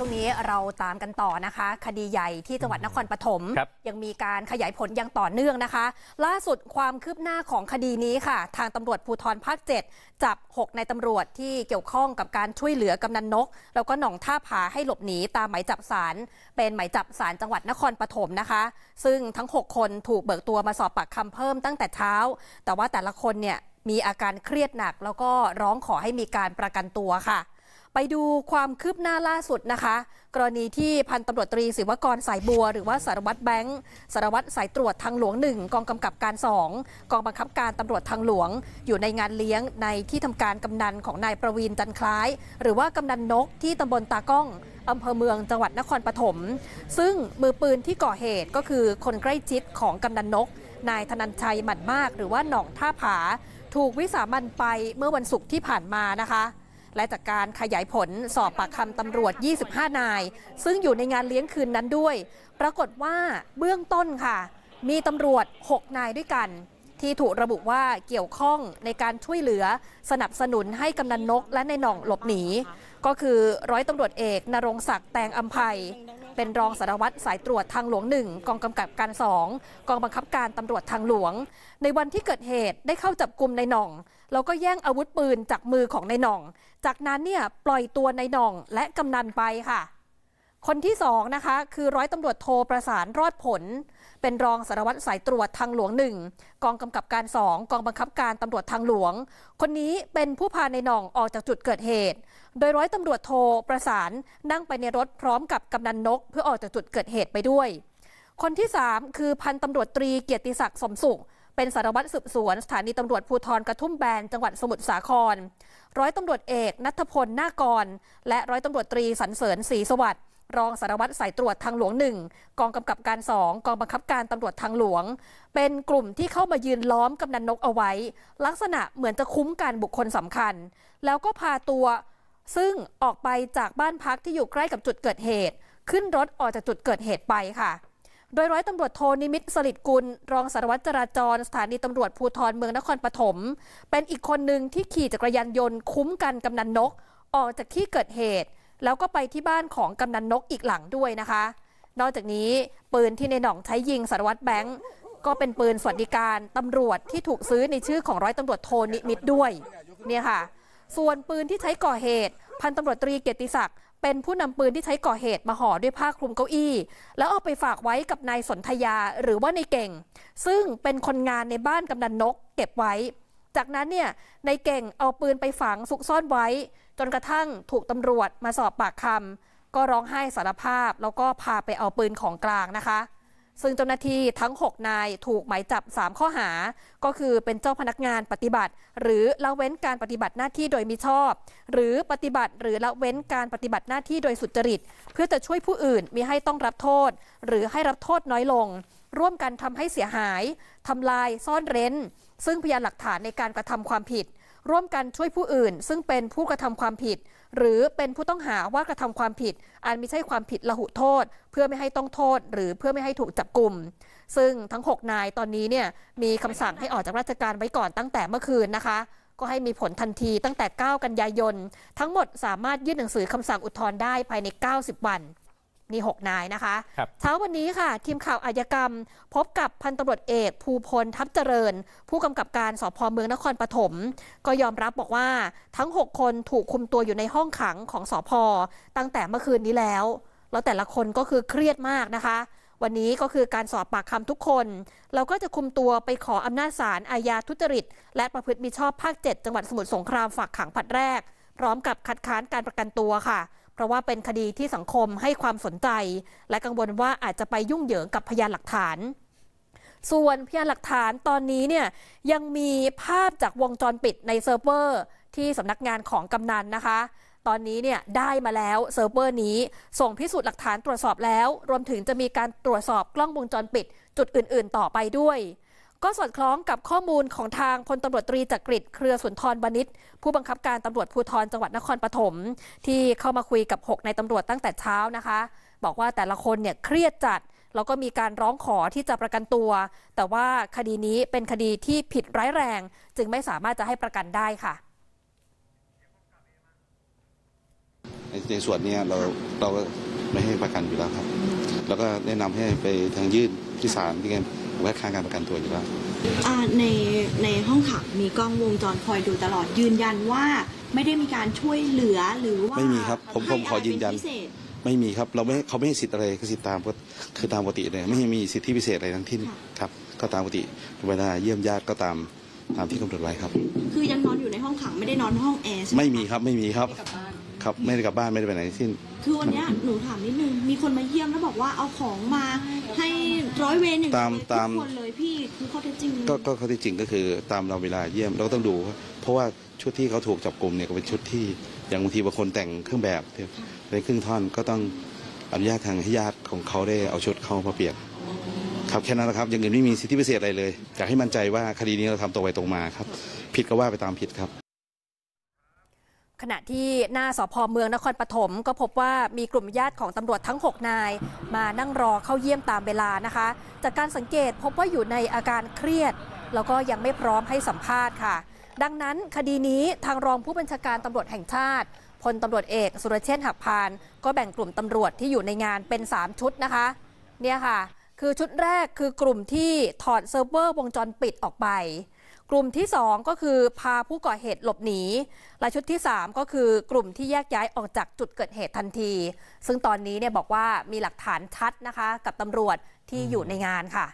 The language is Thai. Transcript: ช่วงนี้เราตามกันต่อนะคะคดีใหญ่ที่จังหวัดนครปฐมยังมีการขยายผลอย่างต่อเนื่องนะคะล่าสุดความคืบหน้าของคดีนี้ค่ะทางตำรวจภูธรภาค 7จับ6นายตำรวจที่เกี่ยวข้องกับการช่วยเหลือกำนันนกแล้วก็หน่องท่าผาให้หลบหนีตามหมายจับศาลเป็นหมายจับศาลจังหวัดนครปฐมนะคะซึ่งทั้ง6คนถูกเบิกตัวมาสอบปากคำเพิ่มตั้งแต่เช้าแต่ว่าแต่ละคนเนี่ยมีอาการเครียดหนักแล้วก็ร้องขอให้มีการประกันตัวค่ะไปดูความคืบหน้าล่าสุดนะคะกรณีที่พันตำรวจตรีศิวกรสายบัวหรือว่าสารวัตรแบงค์สารวัตรสายตรวจทางหลวง1กองกำกับการ2กองบังคับการตำรวจทางหลวงอยู่ในงานเลี้ยงในที่ทำการกำนันของนายประวินจันคล้ายหรือว่ากำนันนกที่ตำบลตากล้องอำเภอเมืองจังหวัดนครปฐมซึ่งมือปืนที่ก่อเหตุก็คือคนใกล้ชิดของกำนันนกนายธนัญชัยหมั่นมากหรือว่าหน่องท่าผาถูกวิสามันไปเมื่อวันศุกร์ที่ผ่านมานะคะและจากการขยายผลสอบปากคำตำรวจ25นายซึ่งอยู่ในงานเลี้ยงคืนนั้นด้วยปรากฏว่าเบื้องต้นค่ะมีตำรวจ6นายด้วยกันที่ถูกระบุว่าเกี่ยวข้องในการช่วยเหลือสนับสนุนให้กำนันนกและนายหน่องหลบหนีก็คือร้อยตำรวจเอกณรงค์ศักดิ์แตงอำไพเป็นรองสารวัตรสายตรวจทางหลวง1กองกำกับการ2กองบังคับการตำรวจทางหลวงในวันที่เกิดเหตุได้เข้าจับกุมนายหน่องแล้วก็แย่งอาวุธปืนจากมือของนายหน่องจากนั้นเนี่ยปล่อยตัวนายหน่องและกำนันไปค่ะคนที่2นะคะคือร้อยตำรวจโทประสานรอดผลเป็นรองสารวัตรสายตรวจทางหลวง1กองกำกับการ2กองบังคับการตำรวจทางหลวงคนนี้เป็นผู้พาในหน่องออกจากจุดเกิดเหตุโดยร้อยตำรวจโทประสานนั่งไปในรถพร้อมกับกำนันนกเพื่อออกจากจุดเกิดเหตุไปด้วยคนที่3คือพันตำรวจตรีเกียรติศักดิ์สมสุขเป็นสารวัตรสืบสวนสถานีตำรวจภูธรกระทุ่มแบนจังหวัดสมุทรสาครร้อยตำรวจเอกณัฐพลนากรและร้อยตำรวจตรีสรรเสริญศรีสวัสดิ์รองสารวัตรสายตรวจทางหลวง1กองกำกับการ2กองบังคับการตำรวจทางหลวงเป็นกลุ่มที่เข้ามายืนล้อมกำนันนกเอาไว้ลักษณะเหมือนจะคุ้มกันบุคคลสำคัญแล้วก็พาตัวซึ่งออกไปจากบ้านพักที่อยู่ใกล้กับจุดเกิดเหตุขึ้นรถออกจากจุดเกิดเหตุไปค่ะโดยร้อยตำรวจโทนิมิตสฤทธิ์กุลรองสารวัตรจราจรสถานีตำรวจภูธรเมืองนครปฐมเป็นอีกคนหนึ่งที่ขี่จักรยานยนต์คุ้มกันกำนันนกออกจากที่เกิดเหตุแล้วก็ไปที่บ้านของกำนันนกอีกหลังด้วยนะคะนอกจากนี้ปืนที่ในหน่องใช้ยิงสารวัตรแบงค์ก็เป็นปืนสวัสดิการตำรวจที่ถูกซื้อในชื่อของร้อยตำรวจโทนิมิตด้วยเนี่ยค่ะส่วนปืนที่ใช้ก่อเหตุพันตำรวจตรีเกียรติศักดิ์เป็นผู้นำปืนที่ใช้ก่อเหตุมาห่อด้วยผ้าคลุมเก้าอี้แล้วเอาไปฝากไว้กับนายสนธยาหรือว่าในเก่งซึ่งเป็นคนงานในบ้านกำนันนกเก็บไว้จากนั้นเนี่ยในเก่งเอาปืนไปฝังซุกซ่อนไว้จนกระทั่งถูกตำรวจมาสอบปากคำก็ร้องไห้สารภาพแล้วก็พาไปเอาปืนของกลางนะคะซึ่งเจ้าหน้าที่ทั้ง6นายถูกหมายจับ3ข้อหาก็คือเป็นเจ้าพนักงานปฏิบัติหรือละเว้นการปฏิบัติหน้าที่โดยมิชอบหรือปฏิบัติหรือละเว้นการปฏิบัติหน้าที่โดยสุจริตเพื่อจะช่วยผู้อื่นมิให้ต้องรับโทษหรือให้รับโทษน้อยลงร่วมกันทำให้เสียหายทำลายซ่อนเร้นซึ่งพยานหลักฐานในการกระทำความผิดร่วมกันช่วยผู้อื่นซึ่งเป็นผู้กระทำความผิดหรือเป็นผู้ต้องหาว่ากระทำความผิดอันมิใช่ความผิดละหุโทษเพื่อไม่ให้ต้องโทษหรือเพื่อไม่ให้ถูกจับกุมซึ่งทั้ง6นายตอนนี้เนี่ยมีคำสั่งให้ออกจากราชการไว้ก่อนตั้งแต่เมื่อคืนนะคะก็ให้มีผลทันทีตั้งแต่9กันยายนทั้งหมดสามารถยื่นหนังสือคำสั่งอุทธรณ์ได้ภายใน90วันนี่6นายนะคะเช้าวันนี้ค่ะทีมข่าวอาชญากรรมพบกับพันตำรวจเอกภูพลทัพเจริญผู้กำกับการสภ.เมืองนครปฐมก็ยอมรับบอกว่าทั้ง6คนถูกคุมตัวอยู่ในห้องขังของสภ.ตั้งแต่เมื่อคืนนี้แล้วแต่ละคนก็คือเครียดมากนะคะวันนี้ก็คือการสอบปากคำทุกคนเราก็จะคุมตัวไปขออำนาจศาลอาญาทุจริตและประพฤติมิชอบภาค 7จังหวัดสมุทรสงครามฝากขังผลัดแรกพร้อมกับคัดค้านการประกันตัวค่ะเพราะว่าเป็นคดีที่สังคมให้ความสนใจและกังวลว่าอาจจะไปยุ่งเหยิงกับพยานหลักฐานส่วนพยานหลักฐานตอนนี้เนี่ยยังมีภาพจากวงจรปิดในเซิร์ฟเวอร์ที่สำนักงานของกำนันนะคะตอนนี้เนี่ยได้มาแล้วเซิร์ฟเวอร์นี้ส่งพิสูจน์หลักฐานตรวจสอบแล้วรวมถึงจะมีการตรวจสอบกล้องวงจรปิดจุดอื่นๆต่อไปด้วยก็สอดคล้องกับข้อมูลของทางพลตำรวจตรีจักริดเครือสุนทรวณิชผู้บังคับการตำรวจภูธรจังหวัดนครปฐมที่เข้ามาคุยกับ6นายตำรวจตั้งแต่เช้านะคะบอกว่าแต่ละคนเนี่ยเครียดจัดแล้วก็มีการร้องขอที่จะประกันตัวแต่ว่าคดีนี้เป็นคดีที่ผิดร้ายแรงจึงไม่สามารถจะให้ประกันได้ค่ะ ในส่วนนี้เราไม่ให้ประกันอยู่แล้วครับแล้วก็แนะนำให้ไปทางยื่นที่ศาลที่ไงแวดค้างการประกันตัวอยู่แล้วในห้องขังมีกล้องวงจรคอยดูตลอดยืนยันว่าไม่ได้มีการช่วยเหลือหรือว่าไม่มีครับผมขอยืนยันไม่มีครับเราไม่เขาไม่ให้สิทธิ์อะไรคือสิทธิ์ตามก็คือตามปกติเลยไม่มีสิทธิพิเศษอะไรทั้งที่ครับก็ตามปกติเวลาเยี่ยมญาติก็ตามที่กำหนดไว้ครับคือยังนอนอยู่ในห้องขังไม่ได้นอนห้องแอร์ไม่มีครับไม่มีครับครับไม่ได้กลับบ้านไม่ได้ไปไหนสิ้นคือวันนี้หนูถามนิดนึงมีคนมาเยี่ยมแล้วบอกว่าเอาของมาให้ร้อยเวรอย่างเงี้ยทุกคนเลยพี่คือข้อเท็จจริงก็ข้อเท็จจริงก็คือตามเราเวลาเยี่ยมเราต้องดูเพราะว่าชุดที่เขาถูกจับกลุ่มเนี่ยก็เป็นชุดที่อย่างบางทีบางคนแต่งเครื่องแบบในครึ่งท่อนก็ต้องอนุญาตทางให้ญาติของเขาได้เอาชุดเขามาเปรียบครับแค่นั้นนะครับอย่างอื่นไม่มีสิทธิพิเศษอะไรเลยอยากให้มั่นใจว่าคดีนี้เราทำตรงไปตรงมาครับผิดก็ว่าไปตามผิดครับขณะที่หน้าสภ.เมืองนครปฐมก็พบว่ามีกลุ่มญาติของตำรวจทั้ง6นายมานั่งรอเข้าเยี่ยมตามเวลานะคะจากการสังเกตพบว่าอยู่ในอาการเครียดแล้วก็ยังไม่พร้อมให้สัมภาษณ์ค่ะดังนั้นคดีนี้ทางรองผู้บัญชาการตำรวจแห่งชาติพลตำรวจเอกสุรเชษฐ์หักพานก็แบ่งกลุ่มตำรวจที่อยู่ในงานเป็น3ชุดนะคะเนี่ยค่ะคือชุดแรกคือกลุ่มที่ถอดเซิร์ฟเวอร์วงจรปิดออกไปกลุ่มที่2ก็คือพาผู้ก่อเหตุหลบหนีและชุดที่3ก็คือกลุ่มที่แยกย้ายออกจากจุดเกิดเหตุทันทีซึ่งตอนนี้เนี่ยบอกว่ามีหลักฐานชัดนะคะกับตำรวจที่อยู่ในงานค่ะ